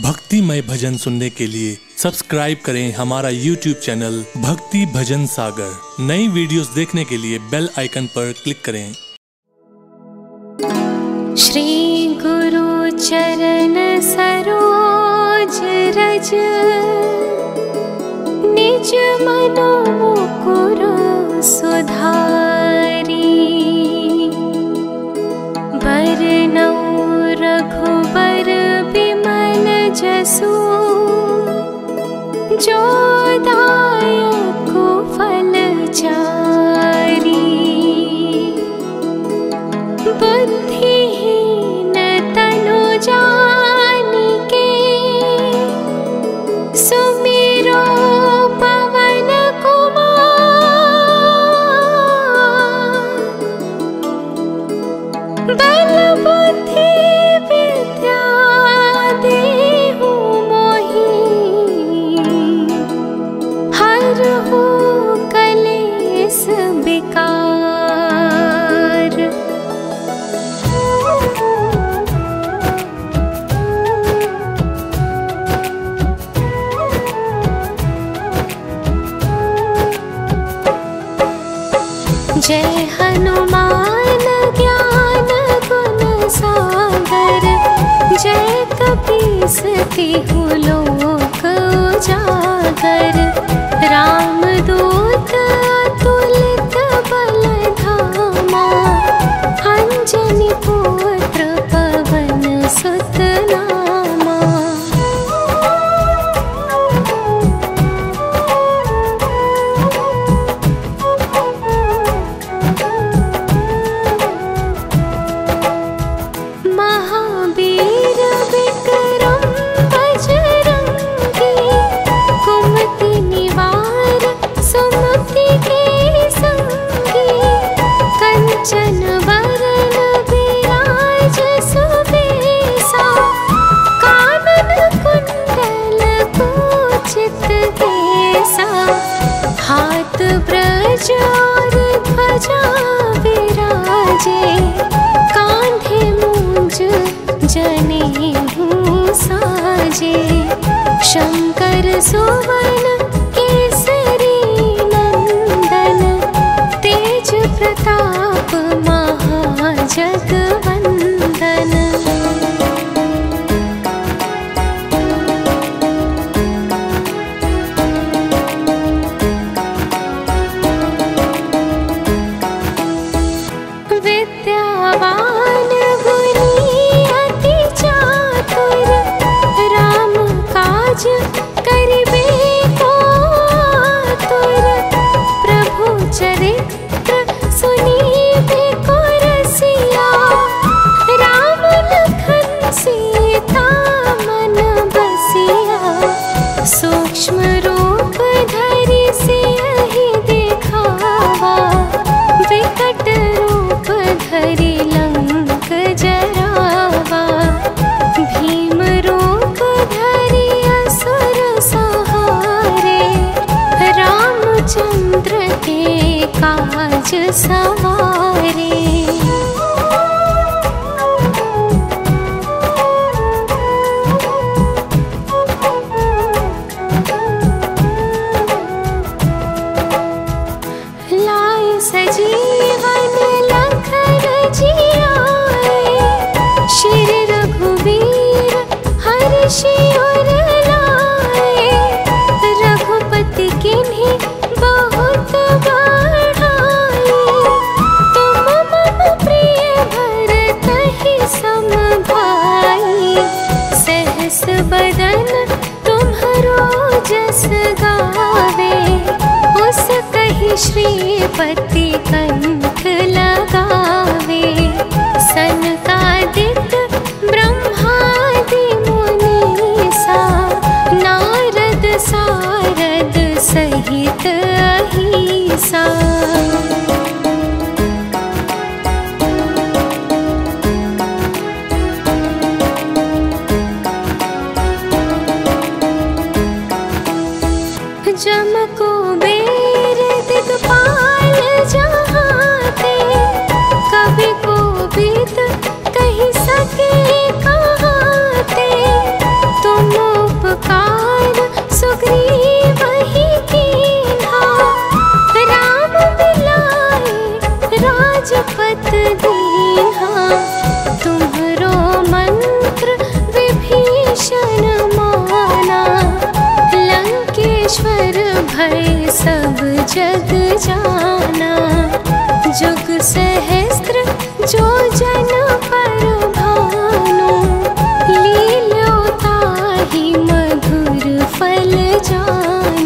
भक्तिमय भजन सुनने के लिए सब्सक्राइब करें हमारा YouTube चैनल भक्ति भजन सागर। नई वीडियोस देखने के लिए बेल आइकन पर क्लिक करें। श्री गुरु चरण सरोज रज निज मनो मुकुर सुधारी, बरनौ रघुबर बिमल जसु, जो दायक फल चारी। बुद्धिहीन तनु जानिके, सुमिरो पवन कुमार। बल बुद्धि विद्या देहु मोहि, हरहु कलेस बिकार। जय हनुमान ज्ञान गुण सागर, जय कपीस तिहु लोक उजागर। रामदूत अतुलित बल धामा, अंजनी पुत्र पवन सुत नामा। महावीर विक्रम बजरंगी, कुमति निवार सुमति के संगी। कंचन बरन विराज सुबेसा, कानन कुंडल कुंचित केसा। हाथ ब्रज और ध्वजा विराजे, कांधे मूंज जनेऊ साजे। शंकर सुवन केसरी नंदन, तेज प्रताप महाजगवंदन। काज सवारे लाए, सजीवन लखन जियाए। श्री रघुवीर हर्षि उर लाए, रघुपति किन्हीं बहुत बदन तुम्हरो जस गावे। उस कहि श्रीपति कंठ लगावे, सनकादिक ब्रह्मादि मुनीसा। नारद सारद सहित अहिसा, जम कुबेर दिगपाल। जग जाना, जग सहस्त्र जो जन पर भानु, लील्यो ताहि मधुर फल जानु।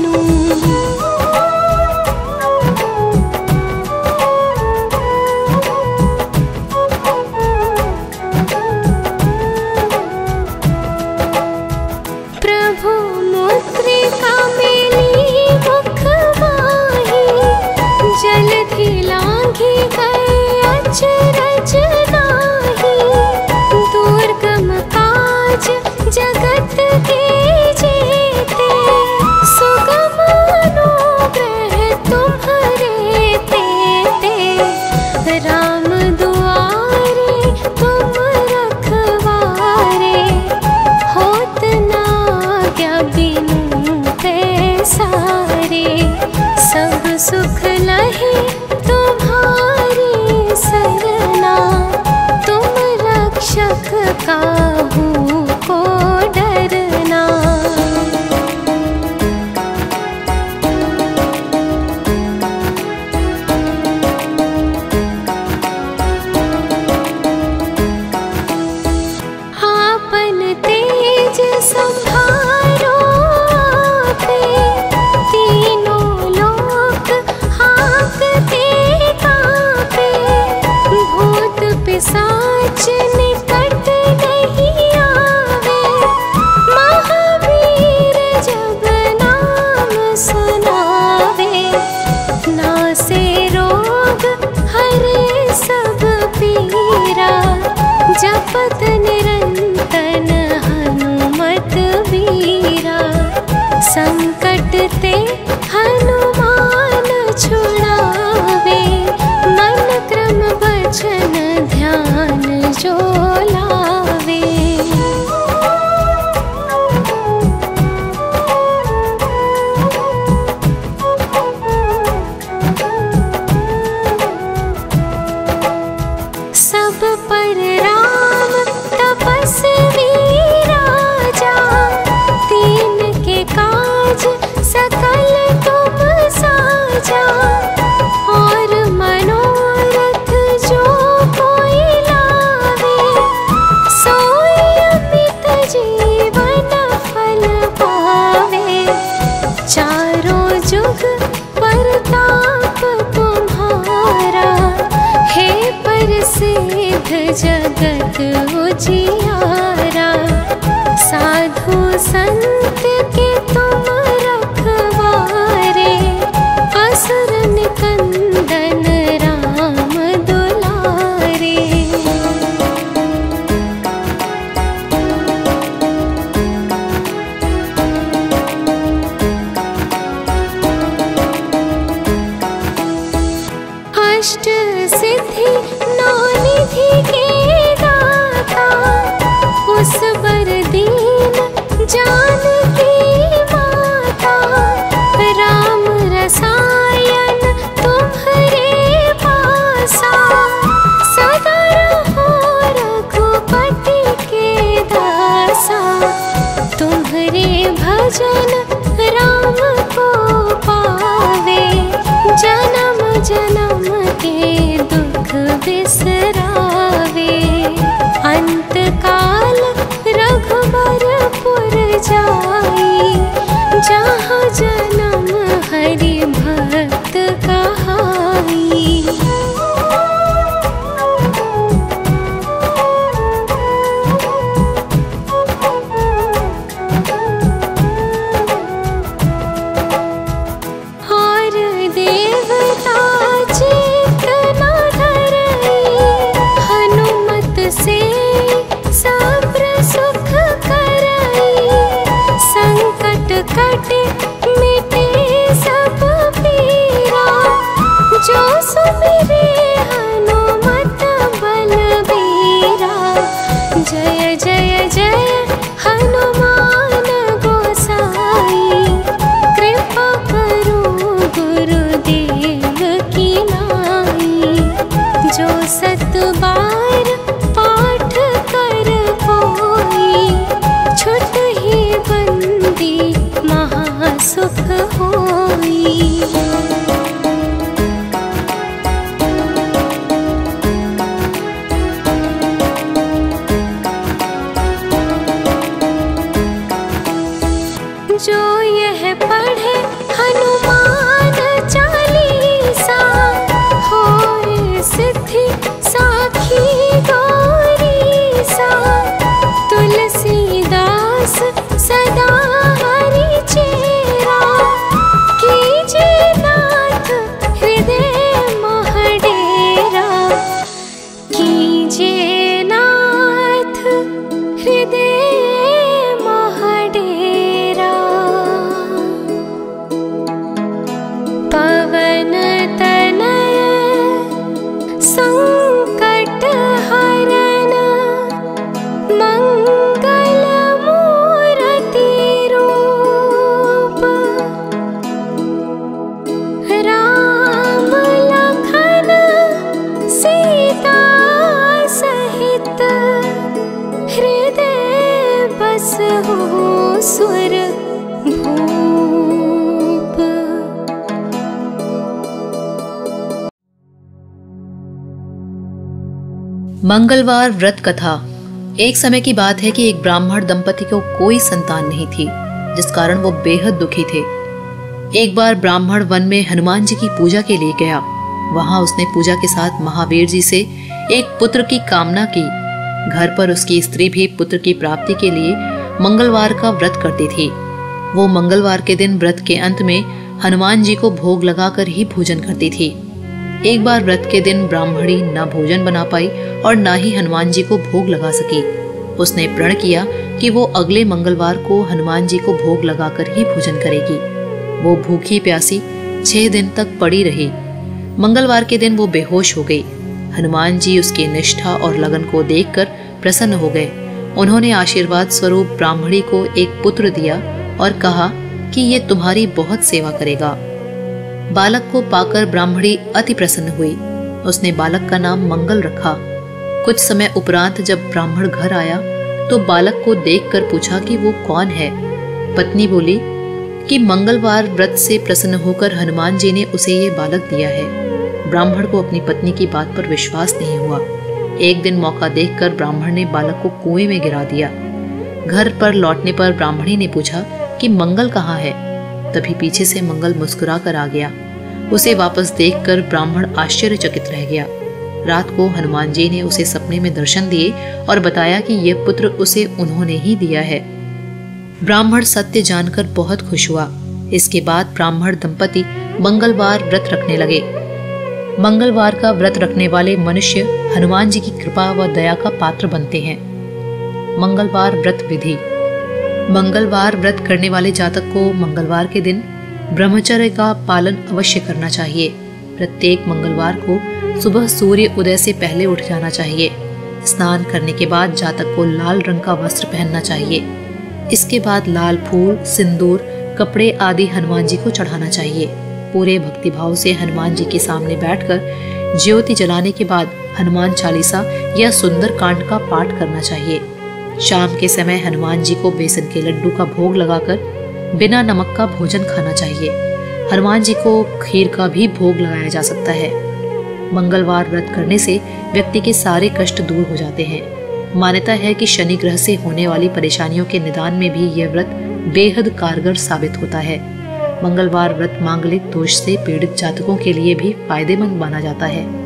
जगत उजियारा, साधु संत के तुम रखवारे, असुर निकंदन राम दुलारे। अष्ट सिद्धि नौ निधि के जो यह पढ़े हनुमान चालीसा होए सिद्धि साखी गौरी सा। तुलसीदास सदा हरि चेरा, कीजे नाथ हृदय मह डेरा, कीजे नाथ हृदय हो स्वर भूप। मंगलवार व्रत कथा। एक समय की बात है कि एक ब्राह्मण दंपति को कोई संतान नहीं थी, जिस कारण वो बेहद दुखी थे। एक बार ब्राह्मण वन में हनुमान जी की पूजा के लिए गया। वहां उसने पूजा के साथ महावीर जी से एक पुत्र की कामना की। घर पर उसकी स्त्री भी पुत्र की प्राप्ति के लिए मंगलवार का व्रत करती थी। वो मंगलवार के दिन व्रत के अंत में हनुमान जी को भोग लगाकर ही भोजन करती थी। एक बार व्रत के दिन ब्राह्मणी ना भोजन बना पाई और ना ही हनुमान जी को भोग लगा सकी। उसने प्रण किया कि वो अगले मंगलवार को हनुमान जी को भोग लगाकर ही भोजन करेगी। वो भूखी प्यासी 6 दिन तक पड़ी रही। मंगलवार के दिन वो बेहोश हो गई। हनुमान जी उसकी निष्ठा और लगन को देखकर प्रसन्न हो गए। उन्होंने आशीर्वाद स्वरूप ब्राह्मणी को एक पुत्र दिया और कहा कि ये तुम्हारी बहुत सेवा करेगा। बालक को पाकर ब्राह्मणी अति प्रसन्न हुई। उसने बालक का नाम मंगल रखा। कुछ समय उपरांत जब ब्राह्मण घर आया तो बालक को देखकर पूछा कि वो कौन है। पत्नी बोली कि मंगलवार व्रत से प्रसन्न होकर हनुमान जी ने उसे ये बालक दिया है। ब्राह्मण को अपनी पत्नी की बात पर विश्वास नहीं हुआ। एक दिन मौका देखकर ब्राह्मण ने बालक को कुएं में गिरा दिया। घर पर लौटने पर ब्राह्मणी ने पूछा कि मंगल कहाँ है। तभी पीछे से मंगल मुस्कुरा कर आ गया। उसे वापस देखकर ब्राह्मण आश्चर्यचकित रह गया। रात को हनुमान जी ने उसे सपने में दर्शन दिए और बताया कि यह पुत्र उसे उन्होंने ही दिया है। ब्राह्मण सत्य जानकर बहुत खुश हुआ। इसके बाद ब्राह्मण दंपति मंगलवार व्रत रखने लगे। मंगलवार का व्रत रखने वाले मनुष्य हनुमान जी की कृपा व दया का पात्र बनते हैं। मंगलवार व्रत विधि। मंगलवार व्रत करने वाले जातक को मंगलवार के दिन ब्रह्मचर्य का पालन अवश्य करना चाहिए। प्रत्येक मंगलवार को सुबह सूर्य उदय से पहले उठ जाना चाहिए। स्नान करने के बाद जातक को लाल रंग का वस्त्र पहनना चाहिए। इसके बाद लाल फूल, सिंदूर, कपड़े आदि हनुमान जी को चढ़ाना चाहिए। पूरे भक्ति भाव से हनुमान जी के सामने बैठकर ज्योति जलाने के बाद हनुमान चालीसा या सुन्दर कांड का पाठ करना चाहिए। शाम के समय हनुमान जी को बेसन के लड्डू का भोग लगाकर बिना नमक का भोजन खाना चाहिए। हनुमान जी को खीर का भी भोग लगाया जा सकता है। मंगलवार व्रत करने से व्यक्ति के सारे कष्ट दूर हो जाते हैं। मान्यता है कि शनि ग्रह से होने वाली परेशानियों के निदान में भी यह व्रत बेहद कारगर साबित होता है। मंगलवार व्रत मांगलिक दोष से पीड़ित जातकों के लिए भी फायदेमंद माना जाता है।